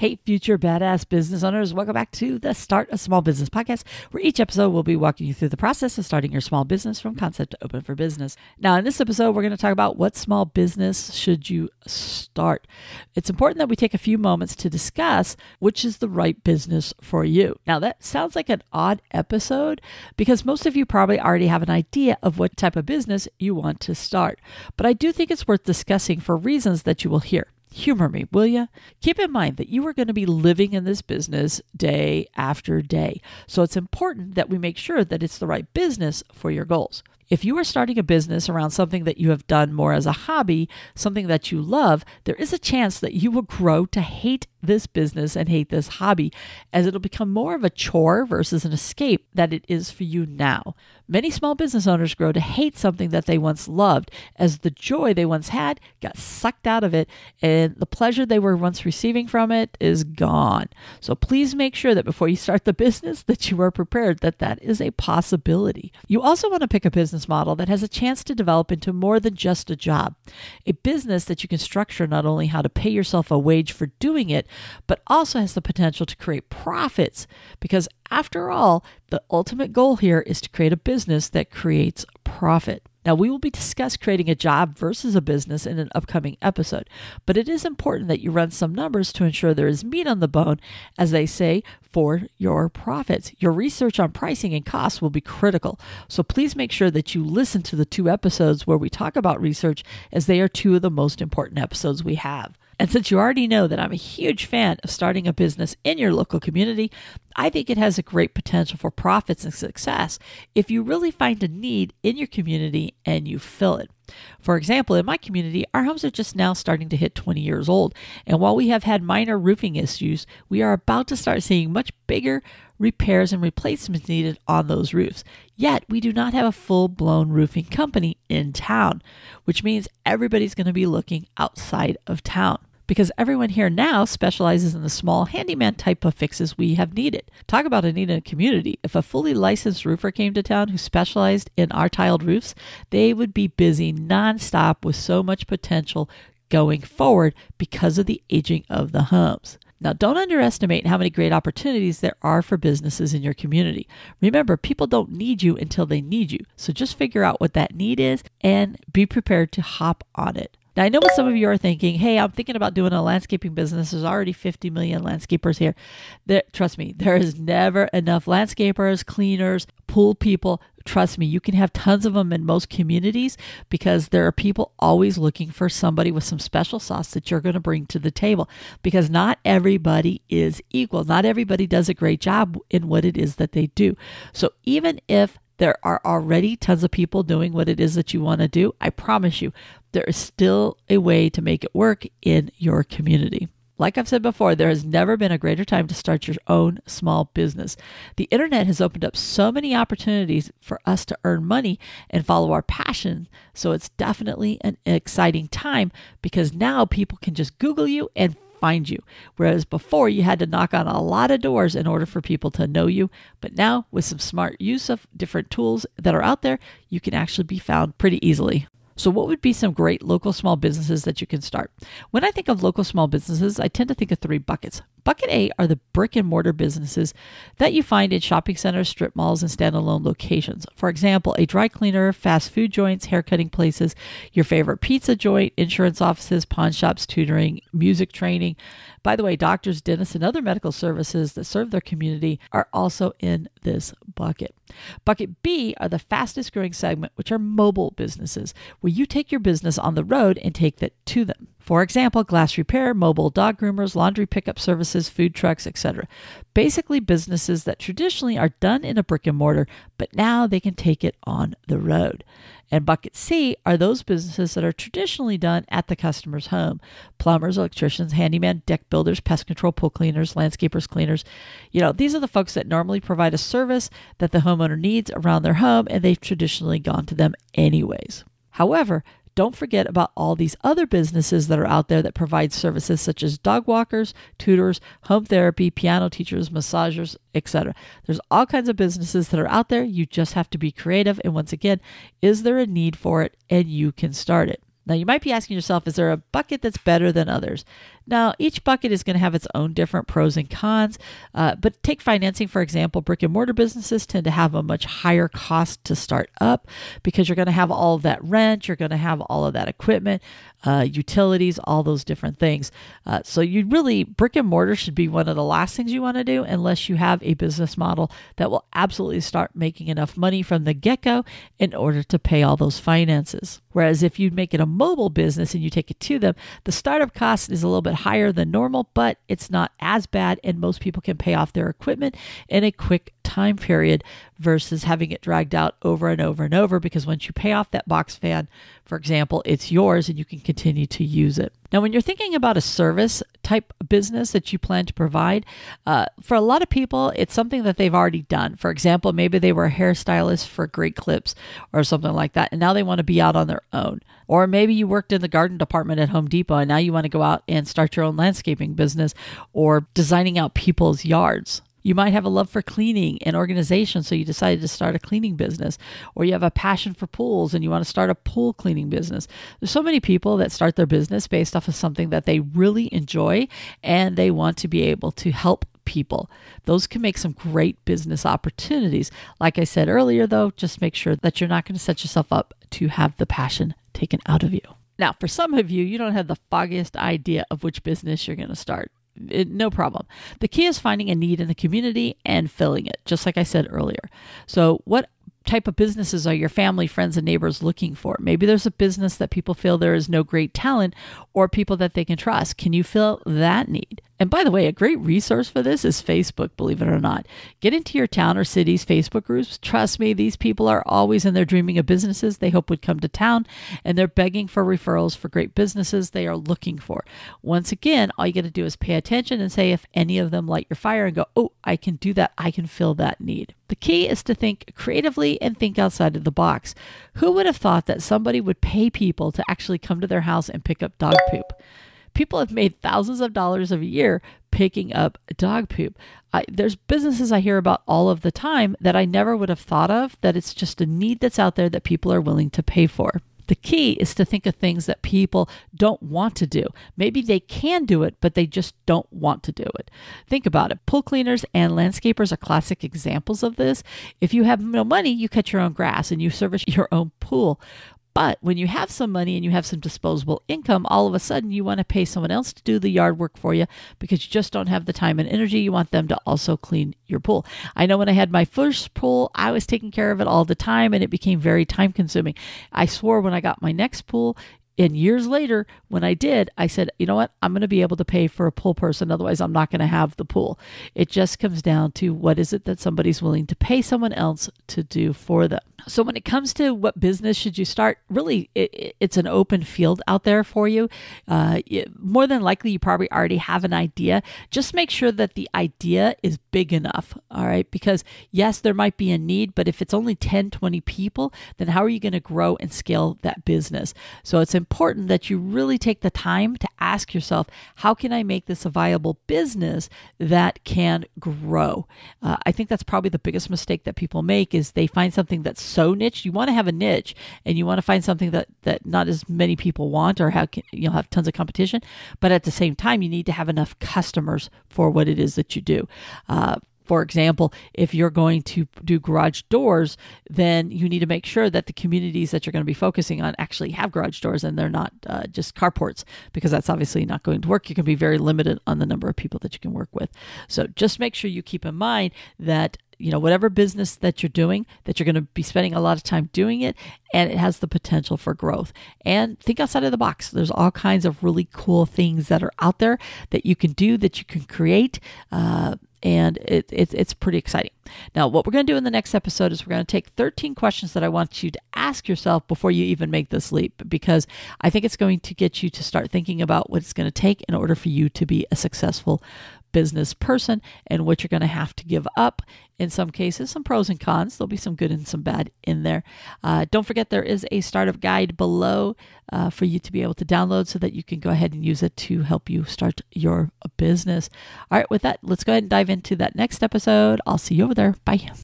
Hey, future badass business owners. Welcome back to the Start a Small Business podcast, where each episode will be walking you through the process of starting your small business from concept to open for business. Now, in this episode, we're going to talk about what small business should you start. It's important that we take a few moments to discuss which is the right business for you. Now, that sounds like an odd episode because most of you probably already have an idea of what type of business you want to start. But I do think it's worth discussing for reasons that you will hear. Humor me, will you? Keep in mind that you are going to be living in this business day after day. So it's important that we make sure that it's the right business for your goals. If you are starting a business around something that you have done more as a hobby, something that you love, there is a chance that you will grow to hate this business and hate this hobby, as it'll become more of a chore versus an escape that it is for you now. Many small business owners grow to hate something that they once loved, as the joy they once had got sucked out of it, and the pleasure they were once receiving from it is gone. So please make sure that before you start the business that you are prepared that that is a possibility. You also want to pick a business model that has a chance to develop into more than just a job, a business that you can structure not only how to pay yourself a wage for doing it, but also has the potential to create profits, because after all, the ultimate goal here is to create a business that creates profit. Now, we will be discussing creating a job versus a business in an upcoming episode, but it is important that you run some numbers to ensure there is meat on the bone, as they say, for your profits. Your research on pricing and costs will be critical, so please make sure that you listen to the two episodes where we talk about research, as they are two of the most important episodes we have. And since you already know that I'm a huge fan of starting a business in your local community, I think it has a great potential for profits and success if you really find a need in your community and you fill it. For example, in my community, our homes are just now starting to hit 20 years old. And while we have had minor roofing issues, we are about to start seeing much bigger repairs and replacements needed on those roofs. Yet, we do not have a full-blown roofing company in town, which means everybody's going to be looking outside of town, because everyone here now specializes in the small handyman type of fixes we have needed. Talk about a need in a community. If a fully licensed roofer came to town who specialized in our tiled roofs, they would be busy nonstop with so much potential going forward because of the aging of the homes. Now, don't underestimate how many great opportunities there are for businesses in your community. Remember, people don't need you until they need you. So just figure out what that need is and be prepared to hop on it. Now, I know what some of you are thinking. Hey, I'm thinking about doing a landscaping business. There's already 50 million landscapers here. Trust me, there is never enough landscapers, cleaners, pool people. Trust me, you can have tons of them in most communities, because there are people always looking for somebody with some special sauce that you're going to bring to the table, because not everybody is equal. Not everybody does a great job in what it is that they do. So even if there are already tons of people doing what it is that you want to do, I promise you, there is still a way to make it work in your community. Like I've said before, there has never been a greater time to start your own small business. The internet has opened up so many opportunities for us to earn money and follow our passion. So it's definitely an exciting time, because now people can just Google you and find you. Whereas before, you had to knock on a lot of doors in order for people to know you. But now, with some smart use of different tools that are out there, you can actually be found pretty easily. So what would be some great local small businesses that you can start? When I think of local small businesses, I tend to think of three buckets. Bucket A are the brick and mortar businesses that you find in shopping centers, strip malls, and standalone locations. For example, a dry cleaner, fast food joints, haircutting places, your favorite pizza joint, insurance offices, pawn shops, tutoring, music training. By the way, doctors, dentists, and other medical services that serve their community are also in this bucket. Bucket B are the fastest growing segment, which are mobile businesses, where you take your business on the road and take that to them. For example, glass repair, mobile dog groomers, laundry pickup services, food trucks, etc. Basically businesses that traditionally are done in a brick and mortar, but now they can take it on the road. And bucket C are those businesses that are traditionally done at the customer's home. Plumbers, electricians, handyman, deck builders, pest control, pool cleaners, landscapers, cleaners. You know, these are the folks that normally provide a service that the homeowner needs around their home, and they've traditionally gone to them anyways. However, don't forget about all these other businesses that are out there that provide services such as dog walkers, tutors, home therapy, piano teachers, massagers, etc. There's all kinds of businesses that are out there. You just have to be creative. And once again, is there a need for it? And you can start it. Now, you might be asking yourself, is there a bucket that's better than others? Now, each bucket is going to have its own different pros and cons, but take financing, for example. Brick and mortar businesses tend to have a much higher cost to start up because you're going to have all of that rent, you're going to have all of that equipment, utilities, all those different things. So you really, brick and mortar should be one of the last things you want to do unless you have a business model that will absolutely start making enough money from the get-go in order to pay all those finances. Whereas if you make it a mobile business and you take it to them, the startup cost is a little bit higher than normal, but it's not as bad, and most people can pay off their equipment in a quick time period versus having it dragged out over and over and over, because once you pay off that box fan, for example, it's yours and you can continue to use it. Now, when you're thinking about a service type business that you plan to provide, for a lot of people, it's something that they've already done. For example, maybe they were a hairstylist for Great Clips or something like that, and now they want to be out on their own. Or maybe you worked in the garden department at Home Depot and now you want to go out and start your own landscaping business or designing out people's yards. You might have a love for cleaning and organization, so you decided to start a cleaning business, or you have a passion for pools and you want to start a pool cleaning business. There's so many people that start their business based off of something that they really enjoy and they want to be able to help people. Those can make some great business opportunities. Like I said earlier, though, just make sure that you're not going to set yourself up to have the passion taken out of you. Now, for some of you, you don't have the foggiest idea of which business you're going to start. No problem. The key is finding a need in the community and filling it, just like I said earlier. So what type of businesses are your family, friends, and neighbors looking for? Maybe there's a business that people feel there is no great talent or people that they can trust. Can you fill that need? And by the way, a great resource for this is Facebook, believe it or not. Get into your town or city's Facebook groups. Trust me, these people are always in there dreaming of businesses they hope would come to town, and they're begging for referrals for great businesses they are looking for. Once again, all you got to do is pay attention and say if any of them light your fire and go, oh, I can do that. I can fill that need. The key is to think creatively and think outside of the box. Who would have thought that somebody would pay people to actually come to their house and pick up dog poop? People have made thousands of dollars a year picking up dog poop. There's businesses I hear about all of the time that I never would have thought of, that it's just a need that's out there that people are willing to pay for. The key is to think of things that people don't want to do. Maybe they can do it, but they just don't want to do it. Think about it. Pool cleaners and landscapers are classic examples of this. If you have no money, you cut your own grass and you service your own pool. But when you have some money and you have some disposable income, all of a sudden you want to pay someone else to do the yard work for you because you just don't have the time and energy. You want them to also clean your pool. I know when I had my first pool, I was taking care of it all the time and it became very time consuming. I swore when I got my next pool, and years later, when I did, I said, you know what? I'm going to be able to pay for a pool person. Otherwise, I'm not going to have the pool. It just comes down to what is it that somebody's willing to pay someone else to do for them. So when it comes to what business should you start, really, it's an open field out there for you. More than likely, you probably already have an idea. Just make sure that the idea is big enough. All right. Because yes, there might be a need, but if it's only 10, 20 people, then how are you going to grow and scale that business? So it's important that you really take the time to ask yourself, how can I make this a viable business that can grow? I think that's probably the biggest mistake that people make is they find something that's so niche. You want to have a niche and you want to find something that not as many people want or you'll have tons of competition, but at the same time, you need to have enough customers for what it is that you do. For example, if you're going to do garage doors, then you need to make sure that the communities that you're going to be focusing on actually have garage doors and they're not just carports, because that's obviously not going to work. You can be very limited on the number of people that you can work with. So just make sure you keep in mind that whatever business that you're doing, that you're going to be spending a lot of time doing it, and it has the potential for growth. And think outside of the box. There's all kinds of really cool things that are out there that you can do, that you can create, and it's pretty exciting. Now, what we're going to do in the next episode is we're going to take 13 questions that I want you to ask yourself before you even make this leap, because I think it's going to get you to start thinking about what it's going to take in order for you to be a successful business person and what you're going to have to give up. In some cases, some pros and cons. There'll be some good and some bad in there. Don't forget, there is a startup guide below for you to be able to download so that you can go ahead and use it to help you start your business. All right, with that, let's go ahead and dive into that next episode. I'll see you over there. Bye.